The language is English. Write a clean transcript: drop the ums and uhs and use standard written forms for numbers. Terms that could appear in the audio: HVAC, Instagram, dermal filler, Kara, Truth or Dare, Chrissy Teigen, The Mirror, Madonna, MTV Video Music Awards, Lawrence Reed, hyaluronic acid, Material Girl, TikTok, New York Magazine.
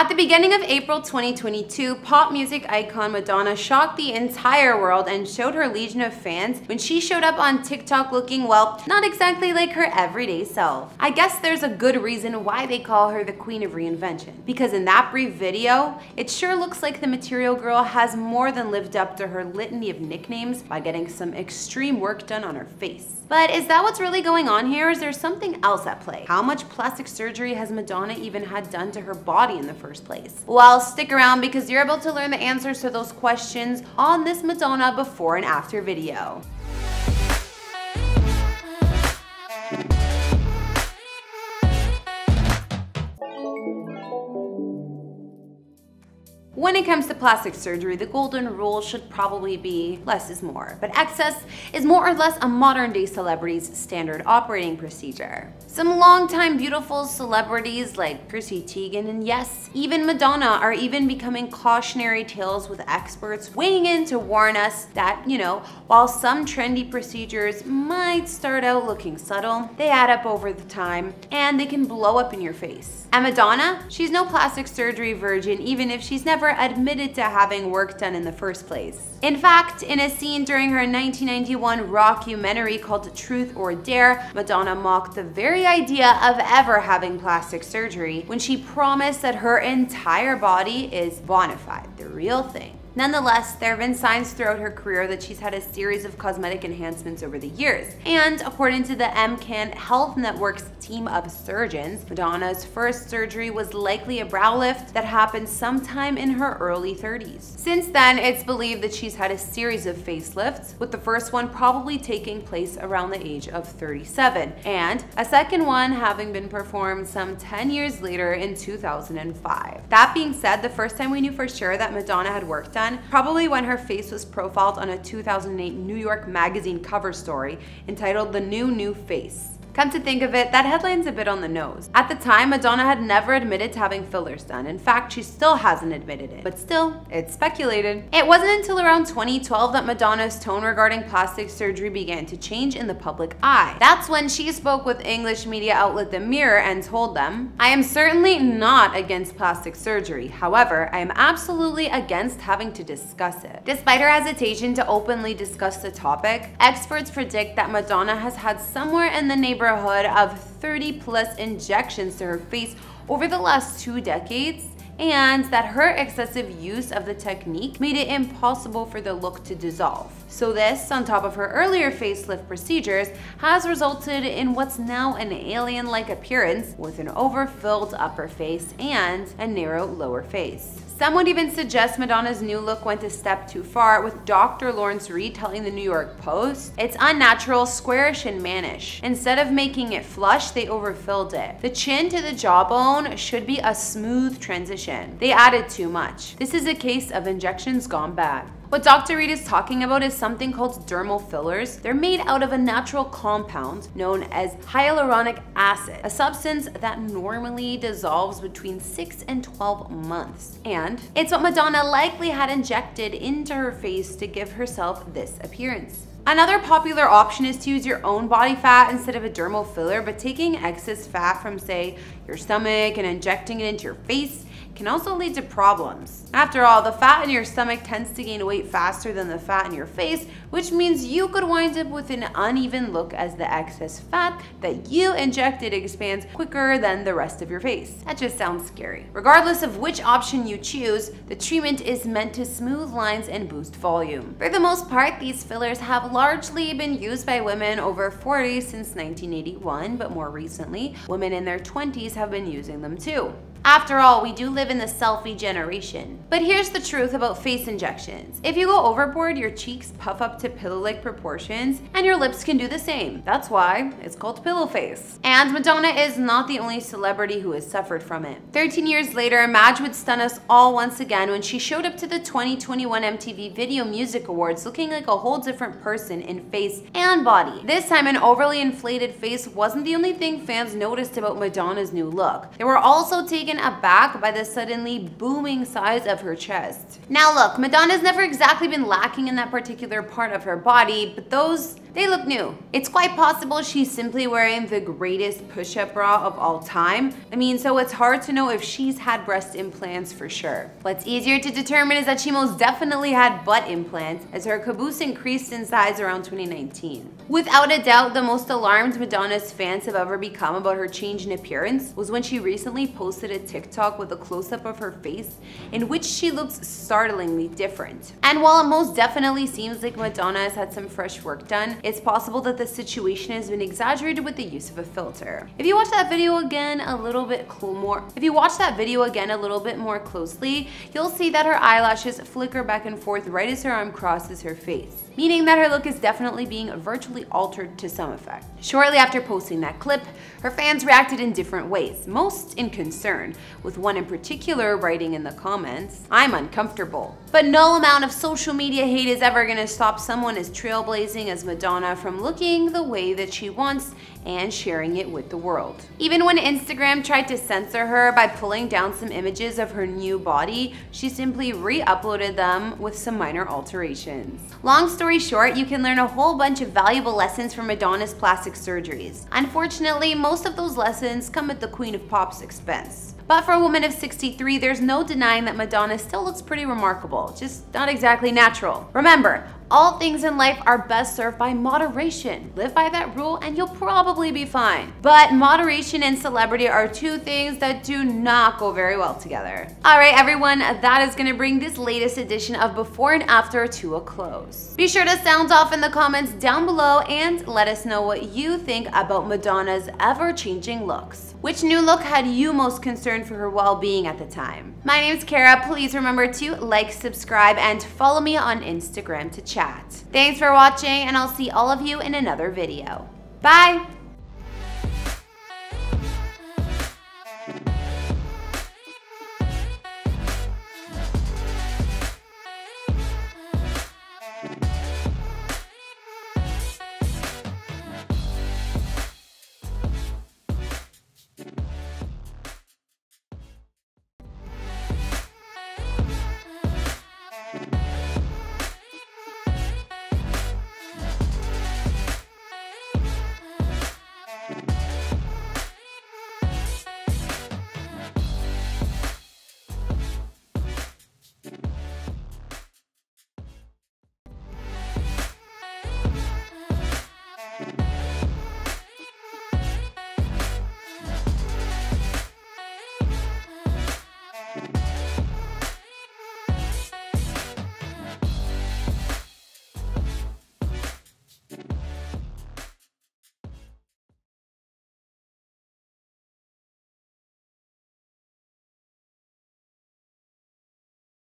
At the beginning of April 2022, pop music icon Madonna shocked the entire world and showed her legion of fans when she showed up on TikTok looking, well, not exactly like her everyday self. I guess there's a good reason why they call her the Queen of Reinvention, because in that brief video, it sure looks like the Material Girl has more than lived up to her litany of nicknames by getting some extreme work done on her face. But is that what's really going on here, or is there something else at play? How much plastic surgery has Madonna even had done to her body in the first place? Well, stick around because you're about to learn the answers to those questions on this Madonna before and after video. When it comes to plastic surgery, the golden rule should probably be less is more, but excess is more or less a modern day celebrity's standard operating procedure. Some longtime beautiful celebrities like Chrissy Teigen and yes, even Madonna are even becoming cautionary tales with experts weighing in to warn us that, you know, while some trendy procedures might start out looking subtle, they add up over the time and they can blow up in your face. And Madonna, she's no plastic surgery virgin, even if she's never admitted to having work done in the first place. In fact, in a scene during her 1991 rockumentary called Truth or Dare, Madonna mocked the very idea of ever having plastic surgery when she promised that her entire body is bona fide, the real thing. Nonetheless, there have been signs throughout her career that she's had a series of cosmetic enhancements over the years. And according to the MCAN Health Network's team of surgeons, Madonna's first surgery was likely a brow lift that happened sometime in her early 30s. Since then, it's believed that she's had a series of facelifts, with the first one probably taking place around the age of 37, and a second one having been performed some 10 years later in 2005. That being said, the first time we knew for sure that Madonna had worked done, probably when her face was profiled on a 2008 New York Magazine cover story entitled The New Face. Come to think of it, that headline's a bit on the nose. At the time, Madonna had never admitted to having fillers done. In fact, she still hasn't admitted it, but still, it's speculated. It wasn't until around 2012 that Madonna's tone regarding plastic surgery began to change in the public eye. That's when she spoke with English media outlet The Mirror and told them, "I am certainly not against plastic surgery. However, I am absolutely against having to discuss it." Despite her hesitation to openly discuss the topic, experts predict that Madonna has had somewhere in the neighborhood of 30+ injections to her face over the last 2 decades, and that her excessive use of the technique made it impossible for the look to dissolve. So this, on top of her earlier facelift procedures, has resulted in what's now an alien-like appearance with an overfilled upper face and a narrow lower face. Some would even suggest Madonna's new look went a step too far, with Dr. Lawrence Reed telling the New York Post, "It's unnatural, squarish, and mannish. Instead of making it flush, they overfilled it. The chin to the jawbone should be a smooth transition. They added too much. This is a case of injections gone bad." What Dr. Reed is talking about is something called dermal fillers. They're made out of a natural compound known as hyaluronic acid, a substance that normally dissolves between 6 and 12 months. And it's what Madonna likely had injected into her face to give herself this appearance. Another popular option is to use your own body fat instead of a dermal filler, but taking excess fat from, say, your stomach and injecting it into your face can also lead to problems. After all, the fat in your stomach tends to gain weight faster than the fat in your face, which means you could wind up with an uneven look as the excess fat that you injected expands quicker than the rest of your face. That just sounds scary. Regardless of which option you choose, the treatment is meant to smooth lines and boost volume. For the most part, these fillers have largely been used by women over 40 since 1981, but more recently, women in their 20s have been using them too. After all, we do live in the selfie generation. But here's the truth about face injections. If you go overboard, your cheeks puff up to pillow-like proportions, and your lips can do the same. That's why it's called pillow face. And Madonna is not the only celebrity who has suffered from it. 13 years later, Madge would stun us all once again when she showed up to the 2021 MTV Video Music Awards looking like a whole different person in face and body. This time, an overly inflated face wasn't the only thing fans noticed about Madonna's new look. They were also taken aback by the suddenly booming size of her chest. Now look, Madonna's never exactly been lacking in that particular part of her body, but those They look new. It's quite possible she's simply wearing the greatest push-up bra of all time. I mean, so it's hard to know if she's had breast implants for sure. What's easier to determine is that she most definitely had butt implants, as her caboose increased in size around 2019. Without a doubt, the most alarmed Madonna's fans have ever become about her change in appearance was when she recently posted a TikTok with a close-up of her face in which she looks startlingly different. And while it most definitely seems like Madonna has had some fresh work done, it's possible that the situation has been exaggerated with the use of a filter. If you watch that video again a little bit more closely, you'll see that her eyelashes flicker back and forth right as her arm crosses her face, meaning that her look is definitely being virtually altered to some effect. Shortly after posting that clip, her fans reacted in different ways, most in concern, with one in particular writing in the comments, "I'm uncomfortable." But no amount of social media hate is ever gonna stop someone as trailblazing as Madonna from looking the way that she wants and sharing it with the world. Even when Instagram tried to censor her by pulling down some images of her new body, she simply re-uploaded them with some minor alterations. Long story short, you can learn a whole bunch of valuable lessons from Madonna's plastic surgeries. Unfortunately, most of those lessons come at the Queen of Pop's expense. But for a woman of 63, there's no denying that Madonna still looks pretty remarkable, just not exactly natural. Remember, all things in life are best served by moderation. Live by that rule and you'll probably be fine. But moderation and celebrity are two things that do not go very well together. All right, everyone, that is gonna bring this latest edition of Before and After to a close. Be sure to sound off in the comments down below and let us know what you think about Madonna's ever-changing looks. Which new look had you most concerned for her well-being at the time? My name's Kara. Please remember to like, subscribe, and follow me on Instagram to chat. Thanks for watching, and I'll see all of you in another video. Bye!